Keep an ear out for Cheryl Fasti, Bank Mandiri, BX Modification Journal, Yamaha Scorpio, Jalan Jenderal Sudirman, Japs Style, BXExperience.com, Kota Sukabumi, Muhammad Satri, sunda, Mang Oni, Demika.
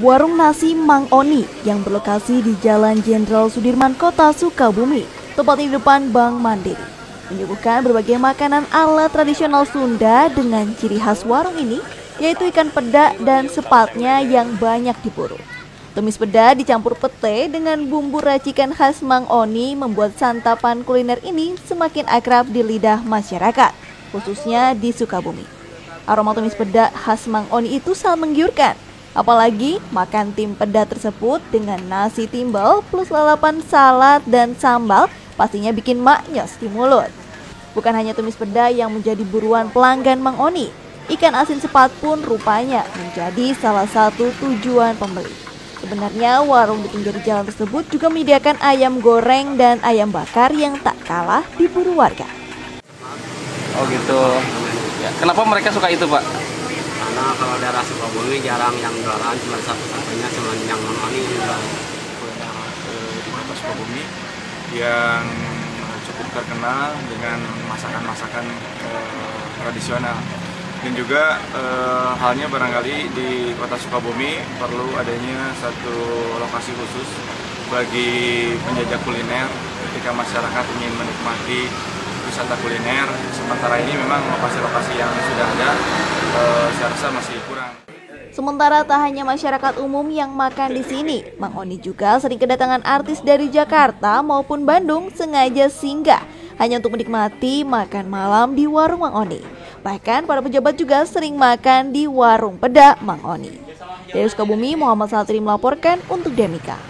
Warung nasi Mang Oni yang berlokasi di Jalan Jenderal Sudirman, Kota Sukabumi, tepatnya di depan Bank Mandiri, menyuguhkan berbagai makanan ala tradisional Sunda dengan ciri khas warung ini, yaitu ikan peda dan sepatnya yang banyak diburu. Tumis peda dicampur pete dengan bumbu racikan khas Mang Oni membuat santapan kuliner ini semakin akrab di lidah masyarakat, khususnya di Sukabumi. Aroma tumis peda khas Mang Oni itu sangat menggiurkan, apalagi makan tim peda tersebut dengan nasi timbel plus lalapan salad dan sambal pastinya bikin maknyos di mulut. Bukan hanya tumis peda yang menjadi buruan pelanggan Mang Oni, ikan asin sepat pun rupanya menjadi salah satu tujuan pembeli. Sebenarnya warung di pinggir jalan tersebut juga menyediakan ayam goreng dan ayam bakar yang tak kalah diburu warga. Oh gitu. Ya, kenapa mereka suka itu, Pak? Karena kalau daerah Sukabumi jarang yang jualan, cuma satu-satunya cuma yang Mang Oni juga di Kota Sukabumi yang cukup terkenal dengan masakan-masakan tradisional. Dan juga halnya barangkali di Kota Sukabumi perlu adanya satu lokasi khusus bagi penjajah kuliner ketika masyarakat ingin menikmati wisata kuliner. Sementara ini memang lokasi-lokasi yang sudah ada saya rasa masih kurang. Sementara tak hanya masyarakat umum yang makan di sini, Mang Oni juga sering kedatangan artis dari Jakarta maupun Bandung sengaja singgah hanya untuk menikmati makan malam di warung Mang Oni. Bahkan para pejabat juga sering makan di warung peda Mang Oni. Dari Sukabumi, Muhammad Satri melaporkan untuk Demika.